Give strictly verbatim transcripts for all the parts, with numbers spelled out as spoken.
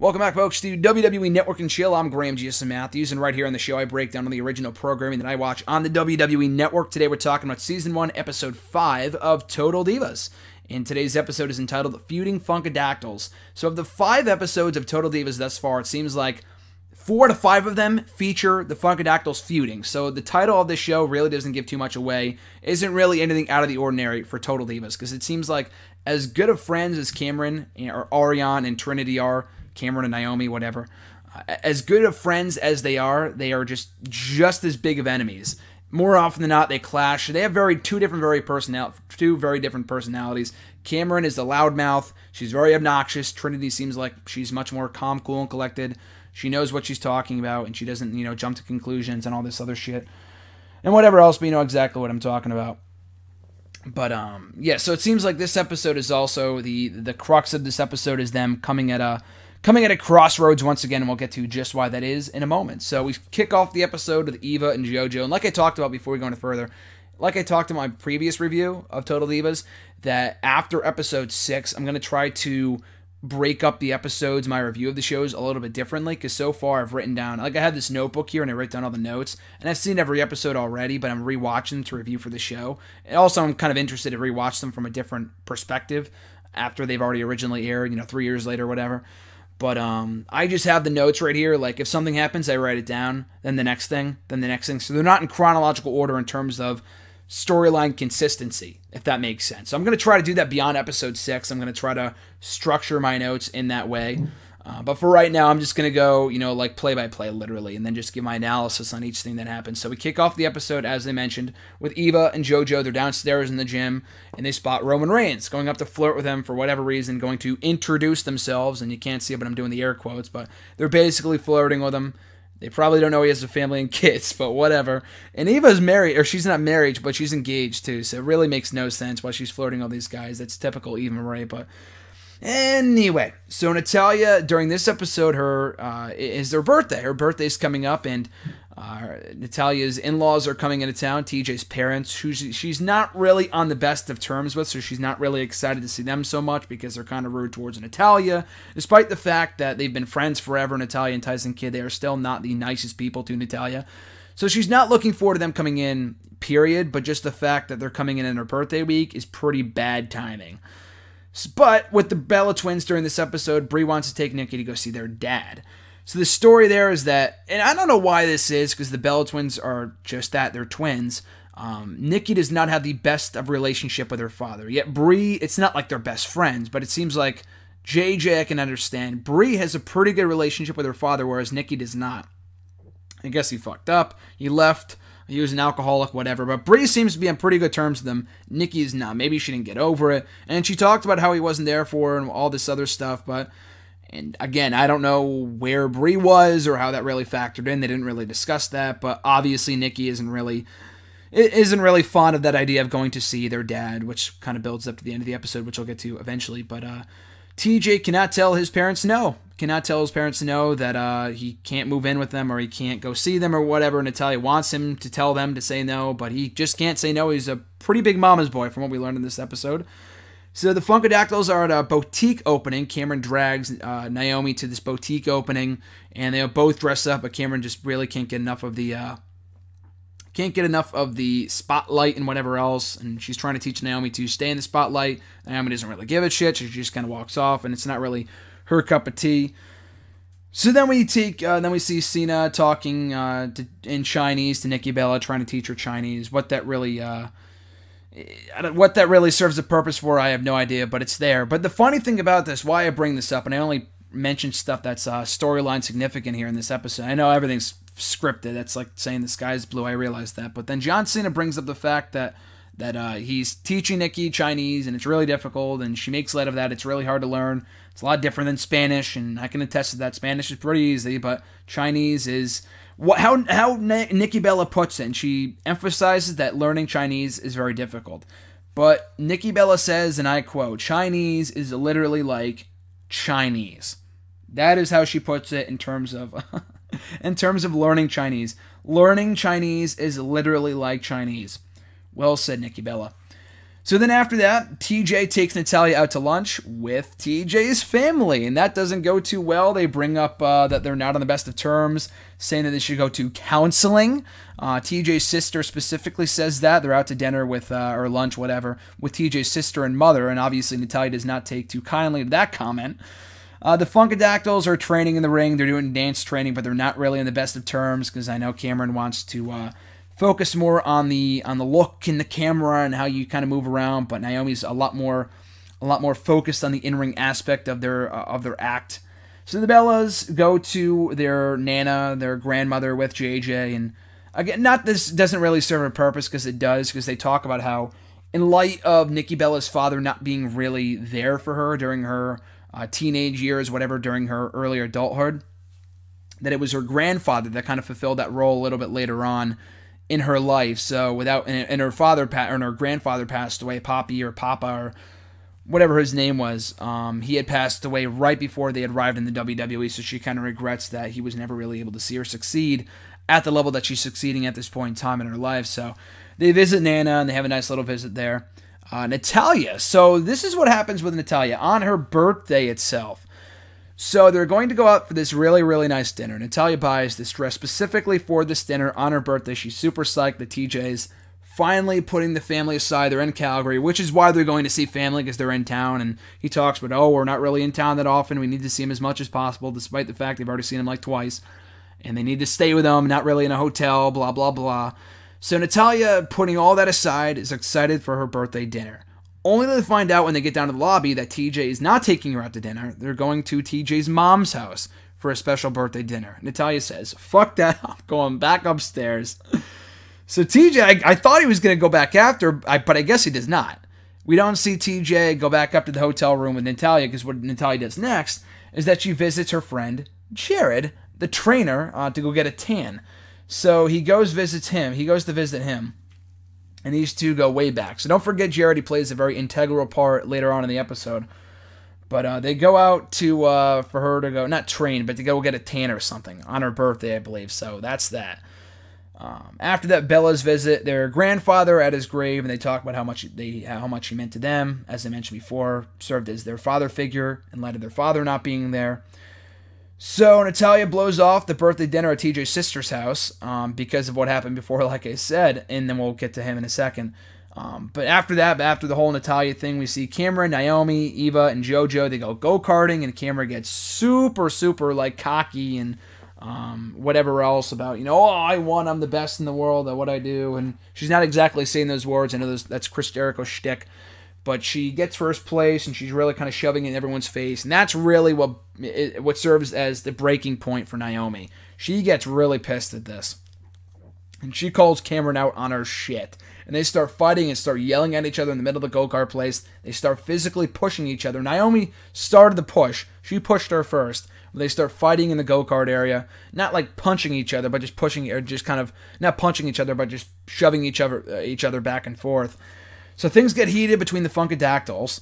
Welcome back, folks, to W W E Network and Chill. I'm Graham G S. Matthews, and right here on the show, I break down all the original programming that I watch on the W W E Network. Today, we're talking about Season one, Episode five of Total Divas. And today's episode is entitled Feuding Funkadactyls. So of the five episodes of Total Divas thus far, it seems like four to five of them feature the Funkadactyls feuding. So the title of this show really doesn't give too much away. Isn't really anything out of the ordinary for Total Divas, because it seems like as good of friends as Cameron, or Ariane and Trinity are, Cameron and Naomi, whatever. Uh, as good of friends as they are, they are just just as big of enemies. More often than not, they clash. They have very two different very personal two very different personalities. Cameron is the loudmouth. She's very obnoxious. Trinity seems like she's much more calm, cool, and collected. She knows what she's talking about, and she doesn't, you know, jump to conclusions and all this other shit and whatever else. But you know exactly what I'm talking about. But um, yeah. So it seems like this episode is also the the crux of this episode is them coming at a. Coming at a crossroads once again, and we'll get to just why that is in a moment. So we kick off the episode with Eva and JoJo, and like I talked about before we go any further, like I talked in my previous review of Total Divas, that after Episode six, I'm going to try to break up the episodes, my review of the shows, a little bit differently, because so far I've written down, like I have this notebook here, and I write down all the notes, and I've seen every episode already, but I'm rewatching them to review for the show, and also I'm kind of interested to rewatch them from a different perspective, after they've already originally aired, you know, three years later, whatever. But um, I just have the notes right here. Like, if something happens, I write it down. Then the next thing. Then the next thing. So they're not in chronological order in terms of storyline consistency, if that makes sense. So I'm going to try to do that beyond Episode six. I'm going to try to structure my notes in that way. Uh, but for right now, I'm just going to go, you know, like play-by-play, literally, and then just give my analysis on each thing that happens. So we kick off the episode, as I mentioned, with Eva and JoJo. They're downstairs in the gym, and they spot Roman Reigns going up to flirt with him for whatever reason, going to introduce themselves, and you can't see it, but I'm doing the air quotes, but they're basically flirting with him. They probably don't know he has a family and kids, but whatever. And Eva's married, or she's not married, but she's engaged, too, so it really makes no sense why she's flirting all these guys. That's typical Eva Marie, but... Anyway, so Natalya, during this episode, her uh, is their birthday. Her birthday's coming up, and uh, Natalya's in-laws are coming into town, T J's parents, who she's not really on the best of terms with, so she's not really excited to see them so much because they're kind of rude towards Natalya. Despite the fact that they've been friends forever, Natalya and Tyson Kidd, they are still not the nicest people to Natalya. So she's not looking forward to them coming in, period, but just the fact that they're coming in on her birthday week is pretty bad timing. But with the Bella Twins during this episode, Brie wants to take Nikki to go see their dad. So the story there is that, and I don't know why this is, because the Bella Twins are just that, they're twins. Um, Nikki does not have the best of relationship with her father. Yet Brie, it's not like they're best friends, but it seems like J J, I can understand. Brie has a pretty good relationship with her father, whereas Nikki does not. I guess he fucked up, he left... He was an alcoholic, whatever, but Brie seems to be on pretty good terms with him. Nikki is not. Maybe she didn't get over it, and she talked about how he wasn't there for her and all this other stuff, but, and again, I don't know where Brie was or how that really factored in. They didn't really discuss that, but obviously Nikki isn't really, isn't really fond of that idea of going to see their dad, which kind of builds up to the end of the episode, which I'll get to eventually, but uh, T J cannot tell his parents no. Cannot tell his parents no that uh, he can't move in with them or he can't go see them or whatever. Natalya wants him to tell them to say no, but he just can't say no. He's a pretty big mama's boy from what we learned in this episode. So the Funkadactyls are at a boutique opening. Cameron drags uh, Naomi to this boutique opening, and they both dress up, but Cameron just really can't get enough of the... Uh, Can't get enough of the spotlight and whatever else, and she's trying to teach Naomi to stay in the spotlight. Naomi doesn't really give a shit, so she just kind of walks off, and it's not really her cup of tea. So then we take, uh, then we see Cena talking uh, to, in Chinese to Nikki Bella, trying to teach her Chinese. What that really, uh, I don't, what that really serves a purpose for, I have no idea, but it's there. But the funny thing about this, why I bring this up, and I only mention stuff that's uh, storyline significant here in this episode. I know everything's scripted. That's like saying the sky's blue. I realize that. But then John Cena brings up the fact that that uh, he's teaching Nikki Chinese, and it's really difficult, and she makes light of that. It's really hard to learn. It's a lot different than Spanish, and I can attest to that. Spanish is pretty easy, but Chinese is... What, how how Nikki Bella puts it, and she emphasizes that learning Chinese is very difficult. But Nikki Bella says, and I quote, "Chinese is literally like Chinese." That is how she puts it in terms of... In terms of learning Chinese, learning Chinese is literally like Chinese. Well said, Nikki Bella. So then after that, T J takes Natalya out to lunch with T J's family, and that doesn't go too well. They bring up uh, that they're not on the best of terms, saying that they should go to counseling. Uh, T J's sister specifically says that. They're out to dinner with, uh, or lunch, whatever, with T J's sister and mother, and obviously Natalya does not take too kindly to that comment. Uh, the Funkadactyls are training in the ring. They're doing dance training, but they're not really on the best of terms because I know Cameron wants to... Uh, focus more on the on the look in the camera and how you kind of move around, but Naomi's a lot more a lot more focused on the in-ring aspect of their uh, of their act. So the Bellas go to their nana, their grandmother, with J J, and again, not this doesn't really serve a purpose because it does, because they talk about how in light of Nikki Bella's father not being really there for her during her uh, teenage years, whatever, during her early adulthood, that it was her grandfather that kind of fulfilled that role a little bit later on in her life. So without, and her father and her grandfather passed away, Poppy or Papa or whatever his name was. Um, he had passed away right before they had arrived in the W W E. So she kind of regrets that he was never really able to see her succeed at the level that she's succeeding at this point in time in her life. So they visit Nana and they have a nice little visit there. Uh, Natalya. So this is what happens with Natalya on her birthday itself. So they're going to go out for this really, really nice dinner. Natalya buys this dress specifically for this dinner on her birthday. She's super psyched that T J's finally putting the family aside. They're in Calgary, which is why they're going to see family, because they're in town. And he talks about, oh, we're not really in town that often. We need to see him as much as possible, despite the fact they've already seen him like twice. And they need to stay with him, not really in a hotel, blah, blah, blah. So Natalya, putting all that aside, is excited for her birthday dinner. Only to find out when they get down to the lobby that T J is not taking her out to dinner. They're going to T J's mom's house for a special birthday dinner. Natalya says, fuck that, I'm going back upstairs. So T J, I, I thought he was going to go back after, I, but I guess he does not. We don't see T J go back up to the hotel room with Natalya, because what Natalya does next is that she visits her friend Jared, the trainer, uh, to go get a tan. So he goes visits him. He goes to visit him. And these two go way back. So don't forget Jared. He plays a very integral part later on in the episode. But uh, they go out to uh, for her to go, not train, but to go get a tan or something on her birthday, I believe. So that's that. Um, after that, Bella's visit their grandfather at his grave, and they talk about how much they how much he meant to them. As I mentioned before, served as their father figure in light of their father not being there. So Natalya blows off the birthday dinner at T J's sister's house um, because of what happened before, like I said, and then we'll get to him in a second. Um, but after that, after the whole Natalya thing, we see Cameron, Naomi, Eva, and JoJo. They go go-karting, and Cameron gets super, super, like, cocky and um, whatever else about, you know, oh, I won, I'm the best in the world at what I do. And she's not exactly saying those words. I know those, that's Chris Jericho's shtick. But she gets first place, and she's really kind of shoving it in everyone's face. And that's really what it, what serves as the breaking point for Naomi. She gets really pissed at this. And she calls Cameron out on her shit. And they start fighting and start yelling at each other in the middle of the go-kart place. They start physically pushing each other. Naomi started the push. She pushed her first. They start fighting in the go-kart area. Not like punching each other, but just pushing, or just kind of, not punching each other, but just shoving each other, uh, each other back and forth. So things get heated between the Funkadactyls.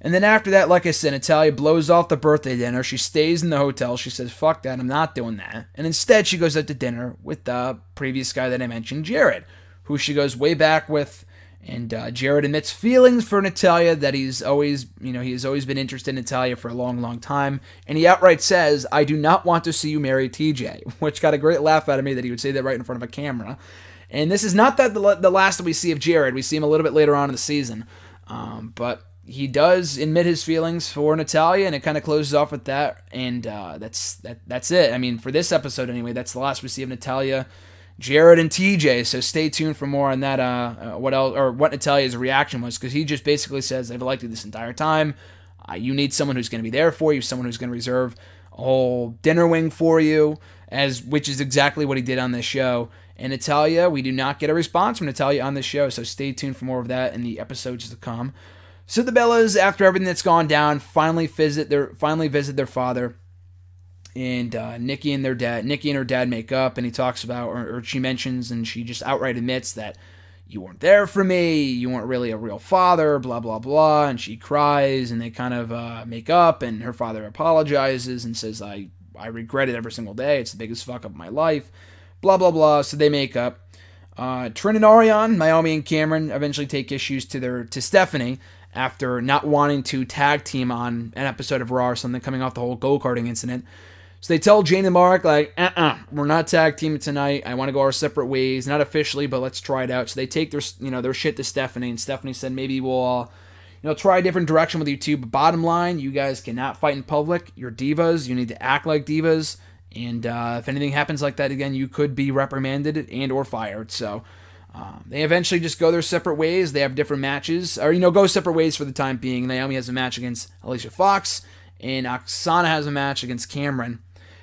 And then after that, like I said, Natalya blows off the birthday dinner. She stays in the hotel. She says, fuck that, I'm not doing that. And instead, she goes out to dinner with the previous guy that I mentioned, Jared, who she goes way back with. And uh, Jared admits feelings for Natalya, that he's always, you know, he's always been interested in Natalya for a long, long time. And he outright says, I do not want to see you marry T J, which got a great laugh out of me that he would say that right in front of a camera. And this is not that the, the last that we see of Jared. We see him a little bit later on in the season. Um, but he does admit his feelings for Natalya, and it kind of closes off with that. And uh, that's that, that's it. I mean, for this episode anyway, that's the last we see of Natalya, Jared, and T J. So stay tuned for more on that, uh, what else, or what Natalya's reaction was, because he just basically says, I've liked you this entire time. Uh, you need someone who's going to be there for you, someone who's going to reserve a whole dinner wing for you, as which is exactly what he did on this show. And Natalya, we do not get a response from Natalya on this show, so stay tuned for more of that in the episodes to come. So the Bellas, after everything that's gone down, finally visit their finally visit their father, and uh, Nikki and their dad. Nikki and her dad make up, and he talks about, or, or she mentions, and she just outright admits that you weren't there for me, you weren't really a real father, blah blah blah. And she cries, and they kind of uh, make up, and her father apologizes and says, "I I regret it every single day. It's the biggest fuck up of my life." Blah, blah, blah. So they make up. Uh, Trin and Orion, Naomi and Cameron eventually take issues to their to Stephanie after not wanting to tag team on an episode of Raw or something coming off the whole go-karting incident. So they tell Jane and Mark, like, uh-uh, we're not tag teaming tonight. I want to go our separate ways. Not officially, but let's try it out. So they take their, you know, their shit to Stephanie, and Stephanie said, maybe we'll, you know, try a different direction with you two. But bottom line, you guys cannot fight in public. You're divas. You need to act like divas. And uh, if anything happens like that again, you could be reprimanded and or fired. So uh, they eventually just go their separate ways. They have different matches, or, you know, go separate ways for the time being. Naomi has a match against Alicia Fox, and Aksana has a match against Cameron.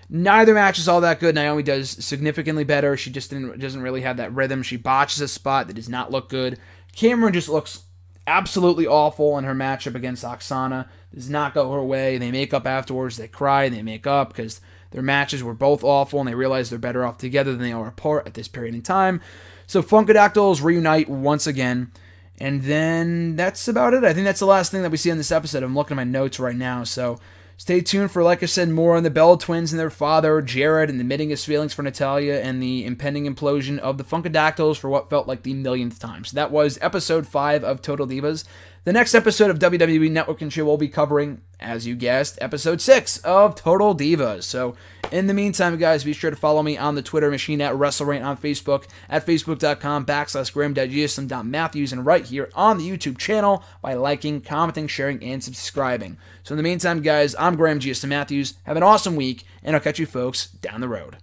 Neither match is all that good. Naomi does significantly better. She just didn't, doesn't really have that rhythm. She botches a spot that does not look good. Cameron just looks absolutely awful in her matchup against Aksana. Does not go her way. They make up afterwards. They cry. They make up because their matches were both awful, and they realize they're better off together than they are apart at this period in time. So Funkadactyls reunite once again, and then that's about it. I think that's the last thing that we see on this episode. I'm looking at my notes right now, so stay tuned for, like I said, more on the Bella Twins and their father, Jared, and admitting his feelings for Natalya and the impending implosion of the Funkadactyls for what felt like the millionth time. So that was Episode five of Total Divas. The next episode of W W E Network and Chill will be covering, as you guessed, Episode six of Total Divas. So, in the meantime, guys, be sure to follow me on the Twitter machine at WrestleRant, on Facebook at facebook.com backslash Graham G S Matthews, and right here on the YouTube channel by liking, commenting, sharing, and subscribing. So, in the meantime, guys, I'm Graham G S Matthews. Have an awesome week, and I'll catch you folks down the road.